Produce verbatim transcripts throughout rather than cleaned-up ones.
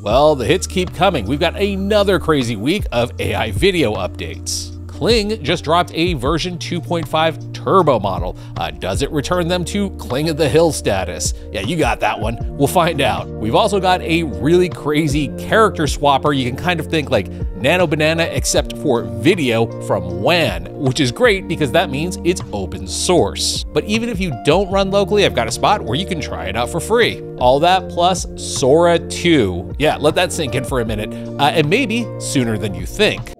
Well, the hits keep coming. We've got another crazy week of A I video updates. Kling just dropped a version two point five turbo model. Uh, does it return them to Kling of the Hill status? Yeah, you got that one. We'll find out. We've also got a really crazy character swapper. You can kind of think like Nano Banana except for video from WAN, which is great because that means it's open source. But even if you don't run locally, I've got a spot where you can try it out for free. All that plus Sora two. Yeah, let that sink in for a minute, uh, and maybe sooner than you think.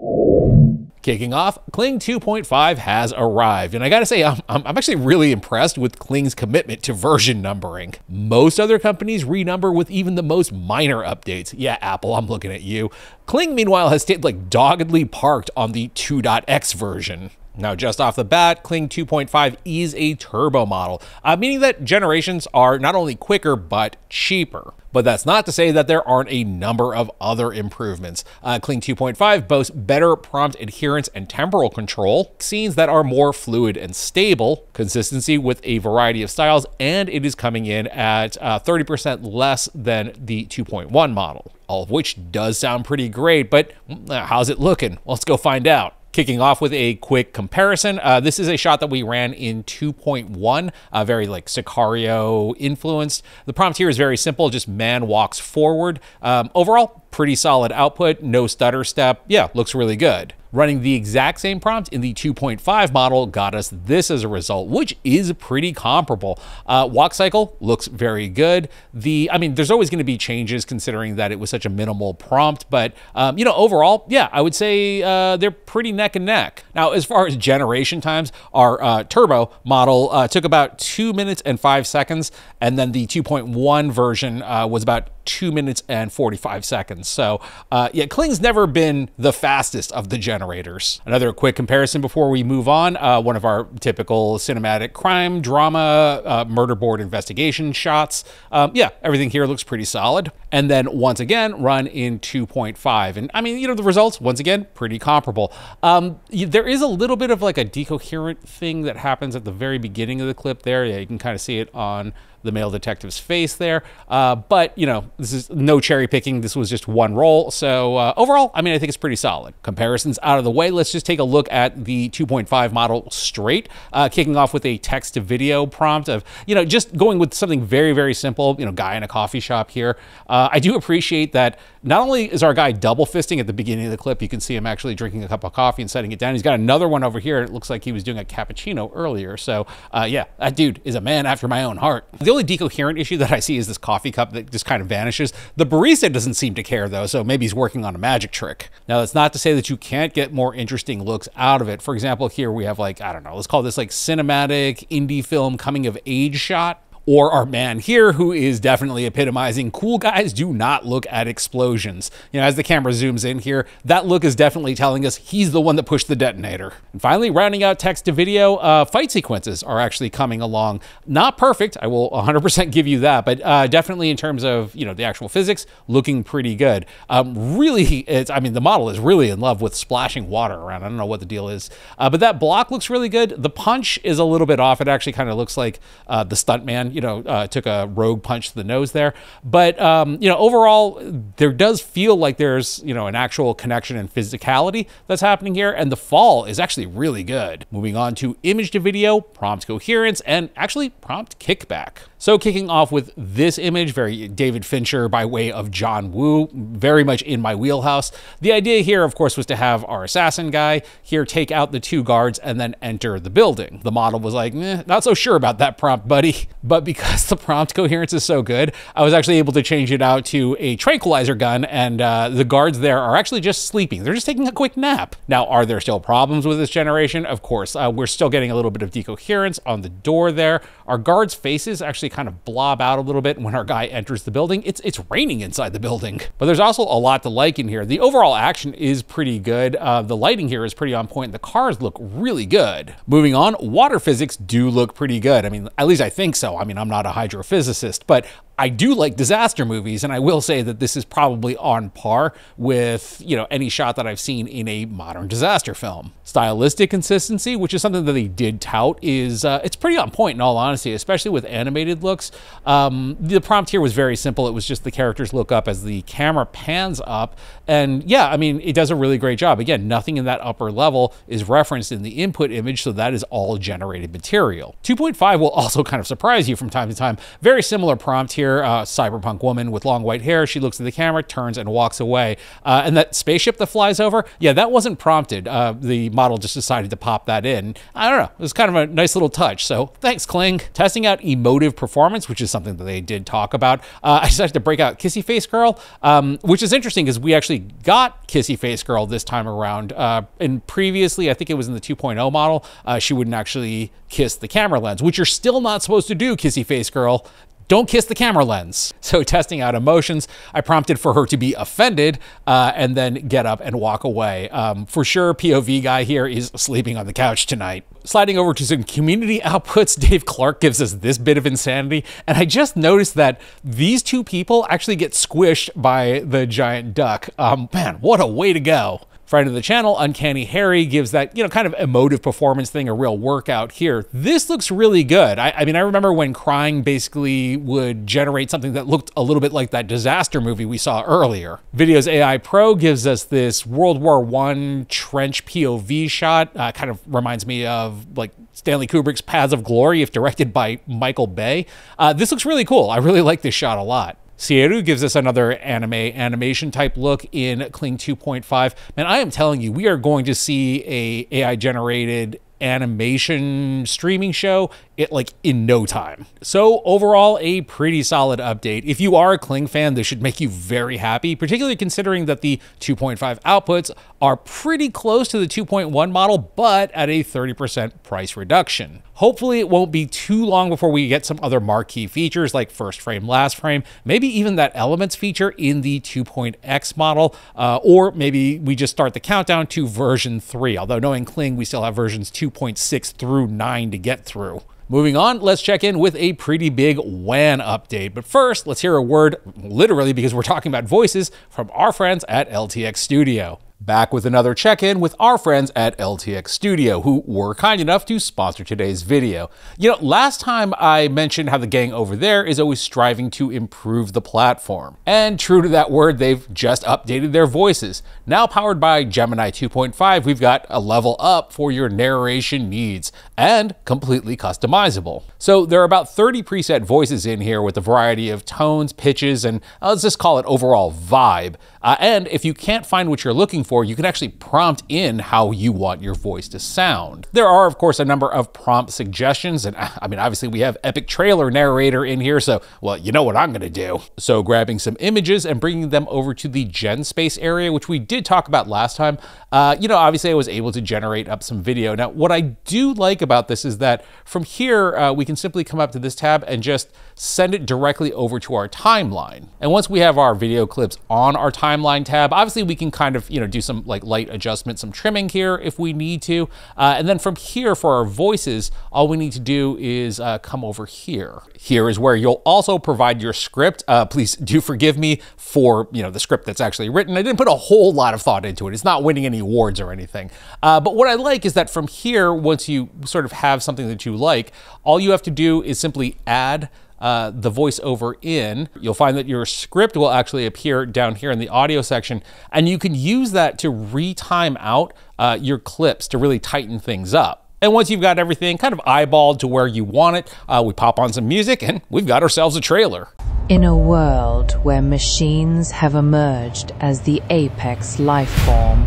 Kicking off, Kling two point five has arrived, and I gotta say, I'm, I'm actually really impressed with Kling's commitment to version numbering. Most other companies renumber with even the most minor updates. Yeah, Apple, I'm looking at you. Kling, meanwhile, has stayed like doggedly parked on the two point x version. Now, just off the bat, Kling two point five is a turbo model, uh, meaning that generations are not only quicker, but cheaper. But that's not to say that there aren't a number of other improvements. Uh, Kling two point five boasts better prompt adherence and temporal control, scenes that are more fluid and stable, consistency with a variety of styles, and it is coming in at uh, thirty percent less than the two point one model, all of which does sound pretty great, but uh, how's it looking? Well, let's go find out. Kicking off with a quick comparison, uh, this is a shot that we ran in two point one, uh, very like Sicario influenced. The prompt here is very simple, just man walks forward. Um, overall, pretty solid output, no stutter step. Yeah, looks really good. Running the exact same prompt in the two point five model got us this as a result, which is pretty comparable. Uh, walk cycle looks very good. The, I mean, there's always gonna be changes considering that it was such a minimal prompt, but um, you know, overall, yeah, I would say uh, they're pretty neck and neck. Now, as far as generation times, our uh, turbo model uh, took about two minutes and five seconds, and then the two point one version uh, was about two minutes and forty-five seconds. So uh, yeah, Kling's never been the fastest of the generators. Another quick comparison before we move on, uh, one of our typical cinematic crime, drama, uh, murder board investigation shots. Um, yeah, everything here looks pretty solid. And then once again, run in two point five. And I mean, you know, the results, once again, pretty comparable. Um, there is a little bit of like a decoherent thing that happens at the very beginning of the clip there. Yeah, you can kind of see it on the male detective's face there. Uh, but, you know, this is no cherry picking. This was just one roll. So uh, overall, I mean, I think it's pretty solid. Comparisons out of the way, let's just take a look at the two point five model straight, uh, kicking off with a text to video prompt of, you know, just going with something very, very simple, you know, guy in a coffee shop here. Uh, I do appreciate that not only is our guy double fisting at the beginning of the clip, you can see him actually drinking a cup of coffee and setting it down. He's got another one over here. It looks like he was doing a cappuccino earlier. So uh, yeah, that dude is a man after my own heart. The The only decoherent issue that I see is this coffee cup that just kind of vanishes. The barista doesn't seem to care though, so maybe he's working on a magic trick. Now that's not to say that you can't get more interesting looks out of it. For example, here we have like, I don't know, let's call this like cinematic indie film coming of age shot. Or our man here who is definitely epitomizing cool guys do not look at explosions. You know, as the camera zooms in here, that look is definitely telling us he's the one that pushed the detonator. And finally, rounding out text to video, uh, fight sequences are actually coming along. Not perfect, I will one hundred percent give you that, but uh, definitely in terms of, you know, the actual physics, looking pretty good. Um, really, it's, I mean, the model is really in love with splashing water around. I don't know what the deal is, uh, but that block looks really good. The punch is a little bit off. It actually kind of looks like uh, the stuntman, you know, uh, took a rogue punch to the nose there. But, um, you know, overall, there does feel like there's, you know, an actual connection and physicality that's happening here. And the fall is actually really good. Moving on to image to video, prompt coherence, and actually prompt kickback. So kicking off with this image, very David Fincher by way of John Woo, very much in my wheelhouse. The idea here, of course, was to have our assassin guy here take out the two guards and then enter the building. The model was like, eh, not so sure about that prompt, buddy. But because the prompt coherence is so good, I was actually able to change it out to a tranquilizer gun, and uh, the guards there are actually just sleeping. They're just taking a quick nap. Now, are there still problems with this generation? Of course, uh, we're still getting a little bit of decoherence on the door there. Our guards' faces actually kind of blob out a little bit when our guy enters the building. It's, it's raining inside the building. But there's also a lot to like in here. The overall action is pretty good. Uh, the lighting here is pretty on point. The cars look really good. Moving on, water physics do look pretty good. I mean, at least I think so. I mean, I'm not a hydrophysicist, but I do like disaster movies, and I will say that this is probably on par with, you know, any shot that I've seen in a modern disaster film. Stylistic consistency, which is something that they did tout, is uh, it's pretty on point in all honesty, especially with animated looks. Um, the prompt here was very simple. It was just the characters look up as the camera pans up, and yeah, I mean, it does a really great job. Again, nothing in that upper level is referenced in the input image, so that is all generated material. two point five will also kind of surprise you from time to time. Very similar prompt here. Uh, cyberpunk woman with long white hair. She looks at the camera, turns, and walks away. Uh, and that spaceship that flies over, yeah, that wasn't prompted. Uh, the model just decided to pop that in. I don't know. It was kind of a nice little touch. So thanks, Kling. Testing out emotive performance, which is something that they did talk about. Uh, I decided to break out Kissy Face Girl, um, which is interesting because we actually got Kissy Face Girl this time around. Uh, and previously, I think it was in the two point oh model, uh, she wouldn't actually kiss the camera lens, which you're still not supposed to do, Kissy Face Girl. Don't kiss the camera lens. So testing out emotions, I prompted for her to be offended uh, and then get up and walk away. Um, for sure, P O V guy here is sleeping on the couch tonight. Sliding over to some community outputs, Dave Clark gives us this bit of insanity. And I just noticed that these two people actually get squished by the giant duck. Um, man, what a way to go. Friend of the channel, Uncanny Harry, gives that, you know, kind of emotive performance thing a real workout here. This looks really good. I, I mean, I remember when Crying basically would generate something that looked a little bit like that disaster movie we saw earlier. Videos A I Pro gives us this World War One trench P O V shot. Uh, kind of reminds me of like Stanley Kubrick's Paths of Glory if directed by Michael Bay. Uh, this looks really cool. I really like this shot a lot. Sieru gives us another anime animation type look in Kling two point five. Man, I am telling you, we are going to see a AI generated animation streaming show it like in no time. So overall, a pretty solid update. If you are a Kling fan, this should make you very happy, particularly considering that the two point five outputs are pretty close to the two point one model, but at a thirty percent price reduction. Hopefully it won't be too long before we get some other marquee features like first frame, last frame, maybe even that elements feature in the two point X model, uh, or maybe we just start the countdown to version three, although knowing Kling, we still have versions two point six through nine to get through. Moving on, let's check in with a pretty big WAN update. But first, let's hear a word, literally, because we're talking about voices, from our friends at L T X Studio. Back with another check-in with our friends at L T X Studio, who were kind enough to sponsor today's video. You know, last time I mentioned how the gang over there is always striving to improve the platform. And true to that word, they've just updated their voices. Now powered by Gemini two point five, we've got a level up for your narration needs and completely customizable. So there are about thirty preset voices in here with a variety of tones, pitches, and uh, let's just call it overall vibe. Uh, and if you can't find what you're looking for, Or you can actually prompt in how you want your voice to sound. There are, of course, a number of prompt suggestions, and I mean, obviously we have epic trailer narrator in here, so, well, you know what I'm gonna do. So grabbing some images and bringing them over to the gen space area, which we did talk about last time, uh, you know, obviously I was able to generate up some video. Now, what I do like about this is that from here, uh, we can simply come up to this tab and just send it directly over to our timeline. And once we have our video clips on our timeline tab, obviously we can kind of, you know, do some like light adjustment, some trimming here if we need to. Uh, and then from here for our voices, all we need to do is uh, come over here. Here is where you'll also provide your script. Uh, please do forgive me for, you know, the script that's actually written. I didn't put a whole lot of thought into it. It's not winning any awards or anything. Uh, but what I like is that from here, once you sort of have something that you like, all you have to do is simply add Uh, the voiceover in. You'll find that your script will actually appear down here in the audio section, and you can use that to re-time out uh, your clips to really tighten things up. And once you've got everything kind of eyeballed to where you want it, uh, we pop on some music and we've got ourselves a trailer. In a world where machines have emerged as the apex life form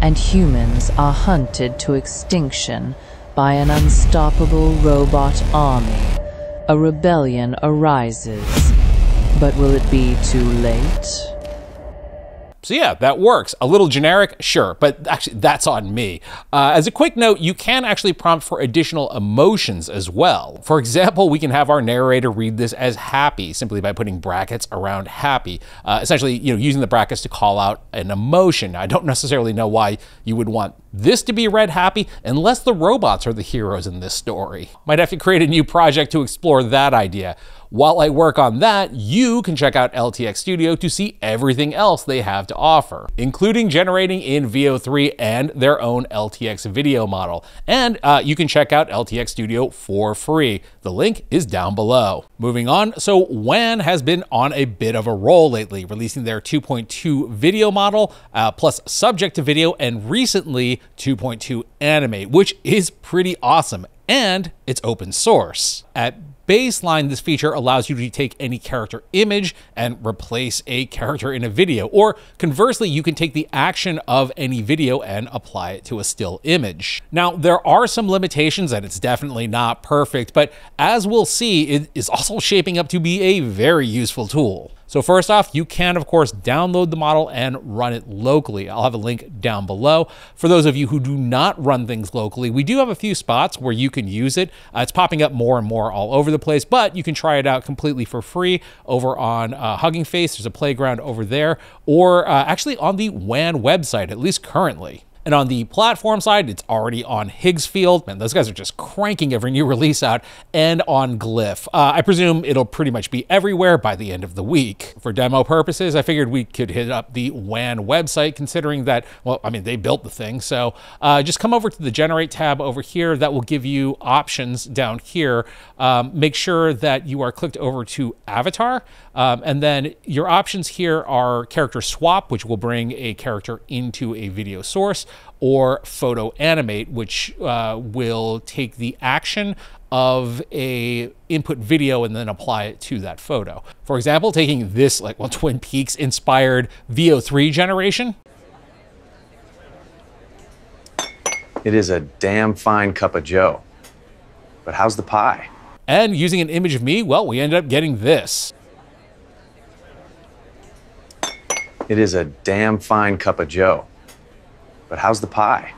and humans are hunted to extinction by an unstoppable robot army, a rebellion arises, but will it be too late? So yeah, that works. A little generic, sure, but actually that's on me. Uh, as a quick note, you can actually prompt for additional emotions as well. For example, we can have our narrator read this as happy simply by putting brackets around happy. Uh, essentially, you know, using the brackets to call out an emotion. I don't necessarily know why you would want this to be read happy unless the robots are the heroes in this story. Might have to create a new project to explore that idea. While I work on that, you can check out L T X Studio to see everything else they have to offer, including generating in V O three and their own L T X video model. And uh, you can check out L T X Studio for free. The link is down below. Moving on, so WAN has been on a bit of a roll lately, releasing their two point two video model, uh, plus subject to video, and recently two point two animate, which is pretty awesome. And it's open source. At baseline, this feature allows you to take any character image and replace a character in a video, or conversely, you can take the action of any video and apply it to a still image. Now, there are some limitations and it's definitely not perfect, but as we'll see, it is also shaping up to be a very useful tool. So first off, you can, of course, download the model and run it locally. I'll have a link down below. For those of you who do not run things locally, we do have a few spots where you can use it. Uh, it's popping up more and more all over the place, but you can try it out completely for free over on uh, Hugging Face. There's a playground over there, or uh, actually on the WAN website, at least currently. And on the platform side, it's already on Higgsfield. Man, those guys are just cranking every new release out. And on Glyph. Uh, I presume it'll pretty much be everywhere by the end of the week. For demo purposes, I figured we could hit up the WAN website, considering that, well, I mean, they built the thing. So uh, just come over to the Generate tab over here. That will give you options down here. Um, make sure that you are clicked over to Avatar. Um, and then your options here are Character Swap, which will bring a character into a video source, or Photo Animate, which uh, will take the action of a input video and then apply it to that photo. For example, taking this like well, Twin Peaks inspired V O three generation. It is a damn fine cup of Joe, but how's the pie? And using an image of me, well, we ended up getting this. It is a damn fine cup of Joe. But how's the pie?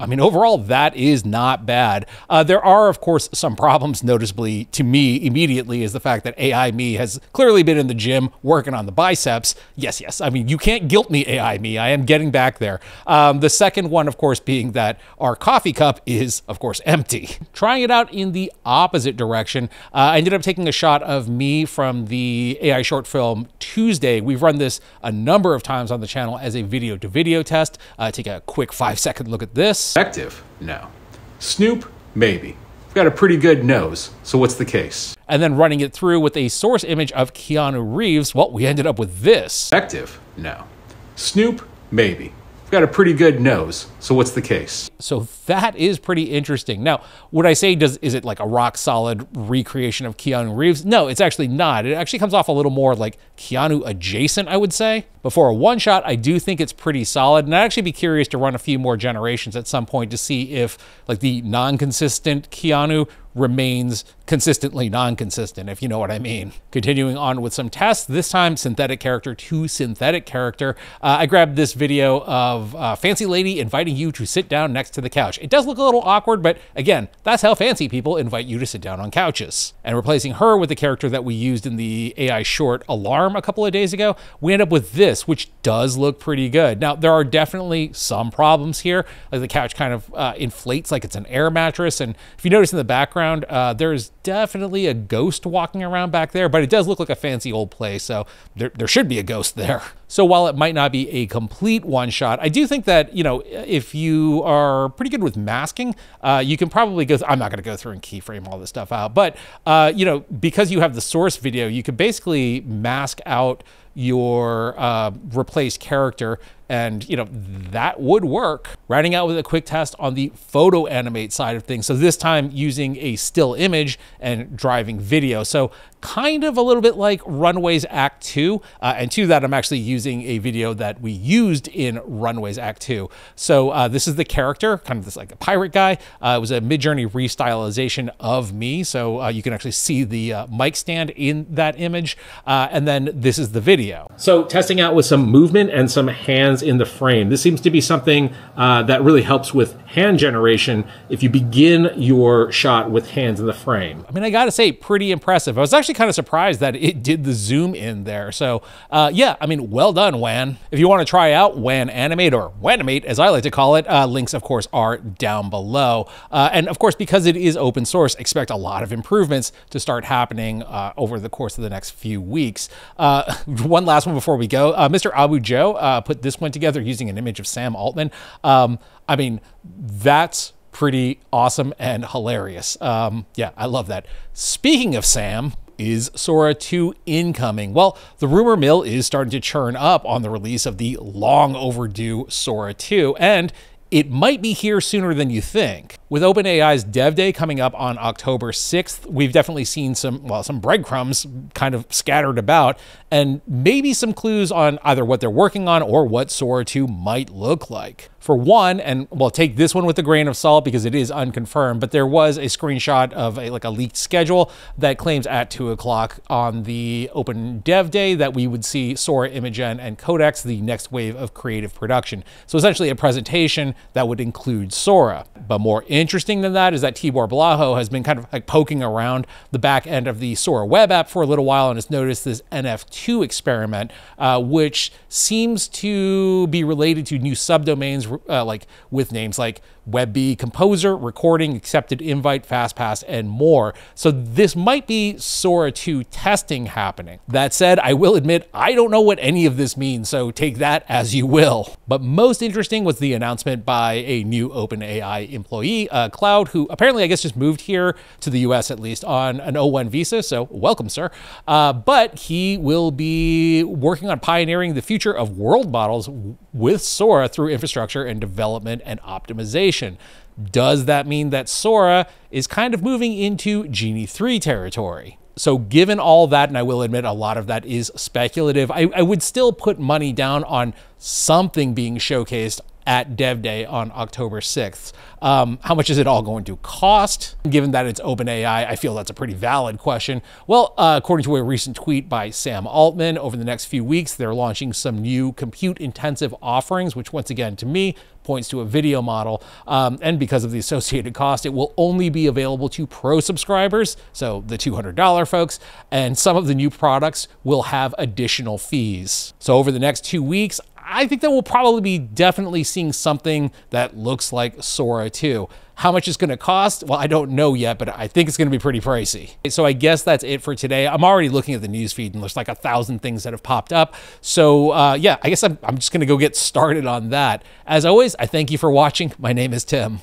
I mean, overall, that is not bad. Uh, there are, of course, some problems noticeably to me immediately is the fact that A I Me has clearly been in the gym working on the biceps. Yes, yes. I mean, you can't guilt me, A I Me. I am getting back there. Um, the second one, of course, being that our coffee cup is, of course, empty. Trying it out in the opposite direction, uh, I ended up taking a shot of me from the A I short film Tuesday. We've run this a number of times on the channel as a video-to-video test. Uh, take a quick five-second look at this. Effective? No. Snoop? Maybe. We've got a pretty good nose, so what's the case? And then running it through with a source image of Keanu Reeves, well, we ended up with this. Effective? No. Snoop? Maybe. We've got a pretty good nose, so what's the case? So that is pretty interesting. Now, would I say, does is it like a rock solid recreation of Keanu Reeves? No, it's actually not. It actually comes off a little more like Keanu adjacent, I would say. But for a one shot, I do think it's pretty solid. And I'd actually be curious to run a few more generations at some point to see if like the non-consistent Keanu remains consistently non-consistent, if you know what I mean. Continuing on with some tests, this time synthetic character to synthetic character. Uh, I grabbed this video of uh, fancy lady inviting you to sit down next to the couch. It does look a little awkward, but again, that's how fancy people invite you to sit down on couches. And replacing her with the character that we used in the A I short Alarm a couple of days ago, we end up with this, which does look pretty good. Now, there are definitely some problems here. Like the couch kind of uh, inflates like it's an air mattress. And if you notice in the background, Uh, there's definitely a ghost walking around back there, but it does look like a fancy old place, so there, there should be a ghost there. So while it might not be a complete one shot, I do think that, you know, if you are pretty good with masking, uh, you can probably go, I'm not going to go through and keyframe all this stuff out, but, uh, you know, because you have the source video, you could basically mask out your uh, replaced character, and you know that would work. Rounding out with a quick test on the photo animate side of things. So this time using a still image and driving video. So kind of a little bit like Runway's Act Two, uh, and to that I'm actually using a video that we used in Runway's Act Two. So uh, this is the character, kind of this like a pirate guy. Uh, it was a Midjourney restylization of me, so uh, you can actually see the uh, mic stand in that image, uh, and then this is the video. So testing out with some movement and some hands in the frame. This seems to be something uh, that really helps with hand generation if you begin your shot with hands in the frame. I mean, I gotta say, pretty impressive. I was actually kind of surprised that it did the zoom in there. So uh, yeah, I mean, well Well done, W A N. If you want to try out WANimate, or WANimate as I like to call it, uh, links of course are down below. Uh, and of course, because it is open source, expect a lot of improvements to start happening uh, over the course of the next few weeks. Uh, one last one before we go. Uh, Mister Abu Joe uh, put this one together using an image of Sam Altman. Um, I mean, that's pretty awesome and hilarious. Um, yeah, I love that. Speaking of Sam, is Sora two incoming? Well, the rumor mill is starting to churn up on the release of the long overdue Sora two, and it might be here sooner than you think. With OpenAI's Dev Day coming up on October sixth, we've definitely seen some, well, some breadcrumbs kind of scattered about, and maybe some clues on either what they're working on or what Sora two might look like. For one, and well, take this one with a grain of salt because it is unconfirmed, but there was a screenshot of a, like a leaked schedule that claims at two o'clock on the Open Dev Day that we would see Sora, Imagen, and Codex, the next wave of creative production. So essentially a presentation that would include Sora. But more interesting than that is that Tibor Blaho has been kind of like poking around the back end of the Sora web app for a little while and has noticed this N F two experiment, uh, which seems to be related to new subdomains. Uh, like with names like WebB Composer, Recording, Accepted Invite, FastPass, and more. So this might be Sora two testing happening. That said, I will admit, I don't know what any of this means, so take that as you will. But most interesting was the announcement by a new OpenAI employee, uh, Cloud, who apparently, I guess, just moved here to the U S at least on an O one visa, so welcome, sir. Uh, but he will be working on pioneering the future of world models with Sora through infrastructure and development and optimization. Does that mean that Sora is kind of moving into Genie three territory? So given all that, and I will admit a lot of that is speculative, I, I would still put money down on something being showcased at Dev Day on October sixth. Um, how much is it all going to cost? Given that it's OpenAI, I feel that's a pretty valid question. Well, uh, according to a recent tweet by Sam Altman, over the next few weeks, they're launching some new compute-intensive offerings, which once again, to me, points to a video model. Um, and because of the associated cost, it will only be available to pro subscribers, so the two hundred dollar folks, and some of the new products will have additional fees. So over the next two weeks, I think that we'll probably be definitely seeing something that looks like Sora two. How much it's gonna cost? Well, I don't know yet, but I think it's gonna be pretty pricey. So I guess that's it for today. I'm already looking at the newsfeed and there's like a thousand things that have popped up. So uh, yeah, I guess I'm, I'm just gonna go get started on that. As always, I thank you for watching. My name is Tim.